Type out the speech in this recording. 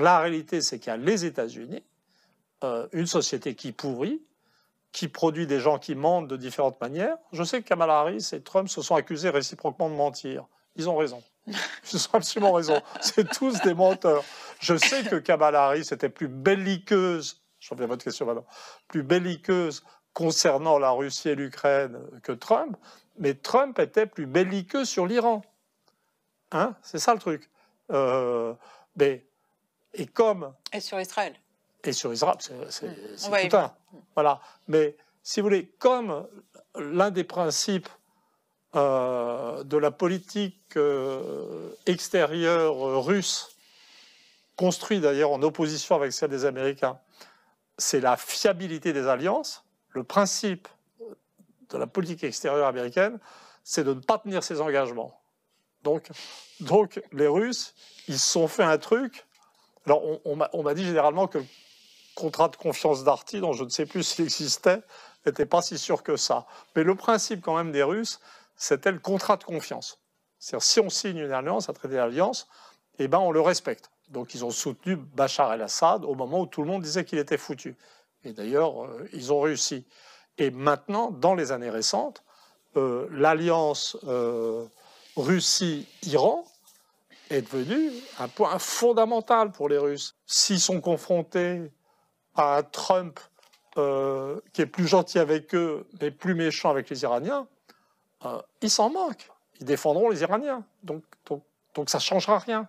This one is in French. la réalité, c'est qu'il y a les États-Unis, une société qui pourrit, qui produit des gens qui mentent de différentes manières. Je sais que Kamala Harris et Trump se sont accusés réciproquement de mentir. Ils ont raison. Ils ont absolument raison. C'est tous des menteurs. Je sais que Kamala Harris était plus belliqueuse, je reviens à votre question maintenant, plus belliqueuse concernant la Russie et l'Ukraine que Trump, mais Trump était plus belliqueux sur l'Iran. Hein? C'est ça le truc. Et comme... Et sur Israël. Et sur Israël, c'est ouais, tout un. Voilà. Mais si vous voulez, comme l'un des principes de la politique extérieure russe, construite d'ailleurs en opposition avec celle des Américains, c'est la fiabilité des alliances, le principe de la politique extérieure américaine, c'est de ne pas tenir ses engagements. Donc les Russes, ils se sont fait un truc. Alors, on m'a dit généralement que le contrat de confiance d'Arty, dont je ne sais plus s'il existait, n'était pas si sûr que ça. Mais le principe quand même des Russes, c'était le contrat de confiance. C'est-à-dire, si on signe une alliance, un traité d'alliance, eh ben, on le respecte. Donc, ils ont soutenu Bachar el-Assad au moment où tout le monde disait qu'il était foutu. Et d'ailleurs, ils ont réussi. Et maintenant, dans les années récentes, l'alliance Russie-Iran est devenu un point fondamental pour les Russes. S'ils sont confrontés à un Trump qui est plus gentil avec eux, mais plus méchant avec les Iraniens, ils s'en moquent. Ils défendront les Iraniens. Donc ça ne changera rien.